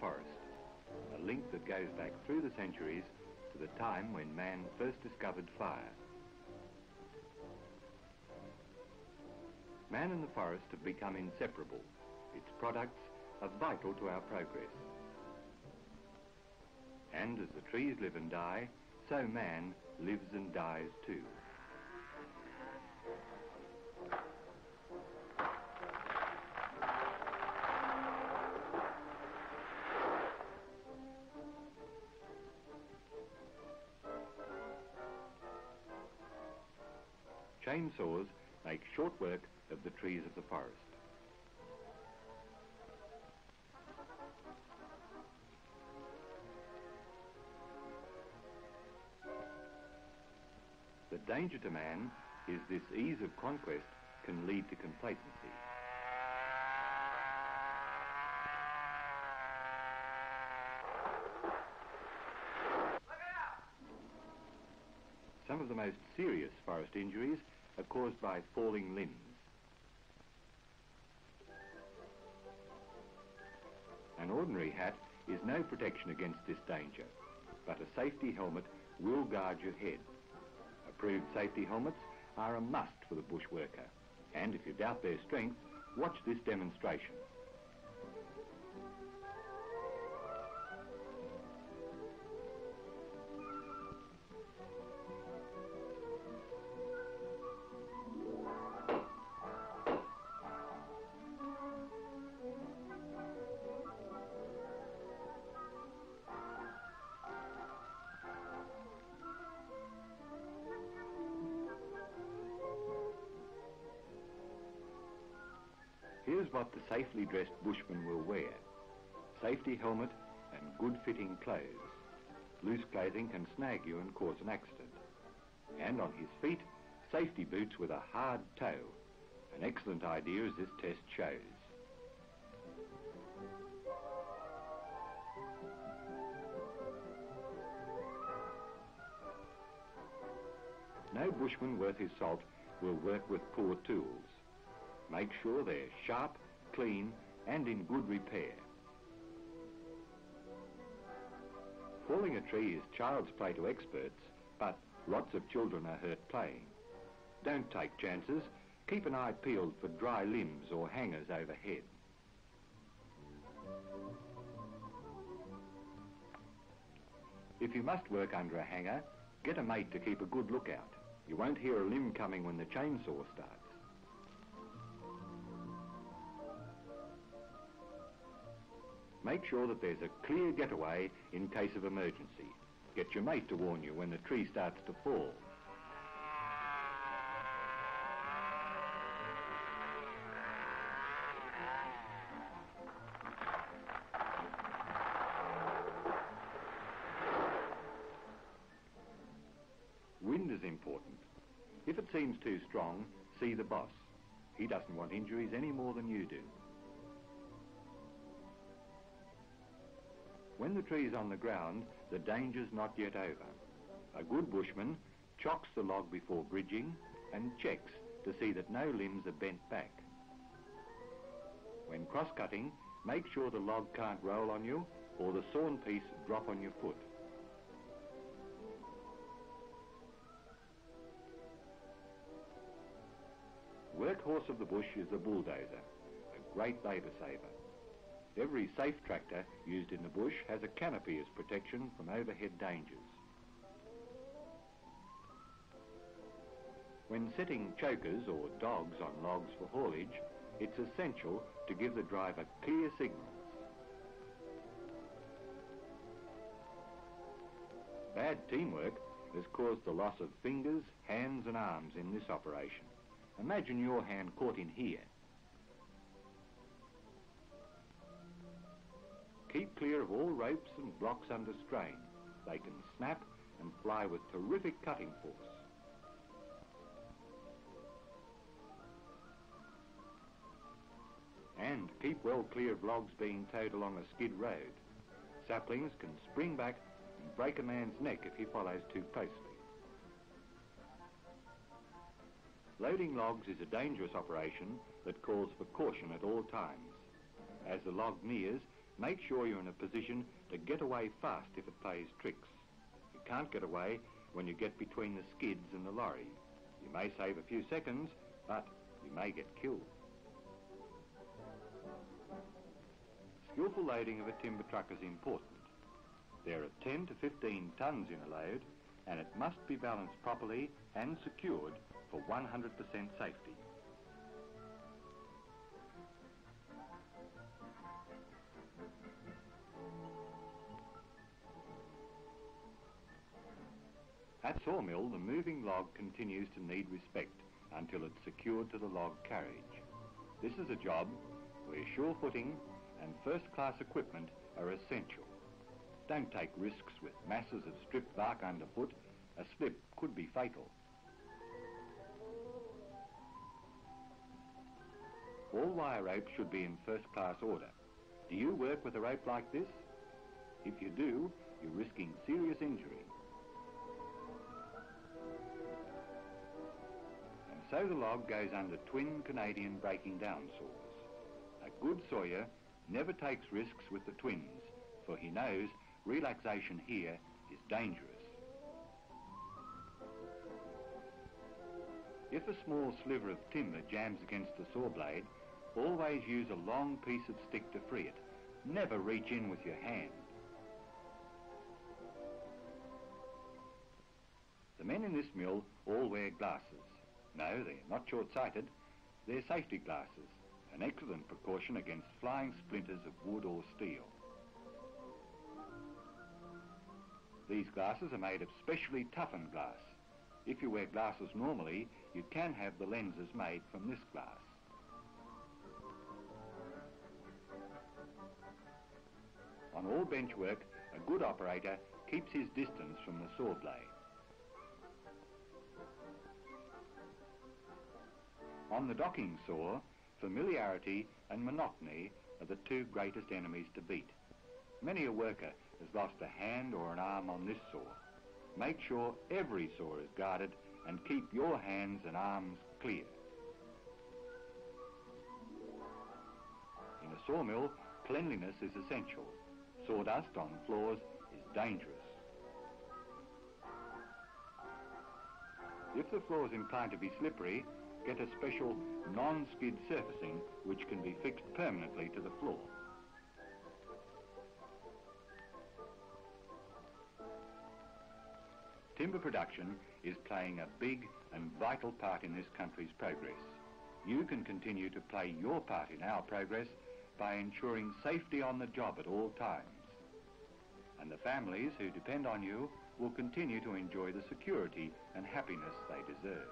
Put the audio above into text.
forest, a link that goes back through the centuries to the time when man first discovered fire. Man and the forest have become inseparable. Its products are vital to our progress. And as the trees live and die, so man lives and dies too. Chainsaws make short work of the trees of the forest. The danger to man is this ease of conquest can lead to complacency. Some of the most serious forest injuries are caused by falling limbs. An ordinary hat is no protection against this danger, but a safety helmet will guard your head. Approved safety helmets are a must for the bush worker, and if you doubt their strength, watch this demonstration. Here's what the safely dressed bushman will wear. Safety helmet and good fitting clothes. Loose clothing can snag you and cause an accident. And on his feet, safety boots with a hard toe. An excellent idea as this test shows. No bushman worth his salt will work with poor tools. Make sure they're sharp, clean, and in good repair. Falling a tree is child's play to experts, but lots of children are hurt playing. Don't take chances. Keep an eye peeled for dry limbs or hangers overhead. If you must work under a hanger, get a mate to keep a good lookout. You won't hear a limb coming when the chainsaw starts. Make sure that there's a clear getaway in case of emergency. Get your mate to warn you when the tree starts to fall. Wind is important. If it seems too strong, see the boss. He doesn't want injuries any more than you do. When the tree's on the ground, the danger's not yet over. A good bushman chocks the log before bridging and checks to see that no limbs are bent back. When cross-cutting, make sure the log can't roll on you or the sawn piece drop on your foot. Workhorse of the bush is the bulldozer, a great labour saver. Every safe tractor used in the bush has a canopy as protection from overhead dangers. When setting chokers or dogs on logs for haulage, it's essential to give the driver clear signals. Bad teamwork has caused the loss of fingers, hands and arms in this operation. Imagine your hand caught in here. Keep clear of all ropes and blocks under strain. They can snap and fly with terrific cutting force. And keep well clear of logs being towed along a skid road. Saplings can spring back and break a man's neck if he follows too closely. Loading logs is a dangerous operation that calls for caution at all times. As the log nears, Make sure you're in a position to get away fast if it plays tricks. You can't get away when you get between the skids and the lorry. You may save a few seconds, but you may get killed. Skillful loading of a timber truck is important. There are 10 to 15 tonnes in a load, and it must be balanced properly and secured for 100% safety. At sawmill, the moving log continues to need respect until it's secured to the log carriage. This is a job where sure footing and first-class equipment are essential. Don't take risks with masses of stripped bark underfoot. A slip could be fatal. All wire ropes should be in first-class order. Do you work with a rope like this? If you do, you're risking serious injury. So the log goes under twin Canadian breaking down saws. A good sawyer never takes risks with the twins, for he knows relaxation here is dangerous. If a small sliver of timber jams against the saw blade, always use a long piece of stick to free it. Never reach in with your hand. The men in this mill all wear glasses. No, they're not short-sighted. They're safety glasses, an excellent precaution against flying splinters of wood or steel. These glasses are made of specially toughened glass. If you wear glasses normally, you can have the lenses made from this glass. On all bench work, a good operator keeps his distance from the saw blade. On the docking saw, familiarity and monotony are the two greatest enemies to beat. Many a worker has lost a hand or an arm on this saw. Make sure every saw is guarded and keep your hands and arms clear. In a sawmill, cleanliness is essential. Sawdust on floors is dangerous. If the floor is inclined to be slippery, get a special non-skid surfacing which can be fixed permanently to the floor. Timber production is playing a big and vital part in this country's progress. You can continue to play your part in our progress by ensuring safety on the job at all times. And the families who depend on you will continue to enjoy the security and happiness they deserve.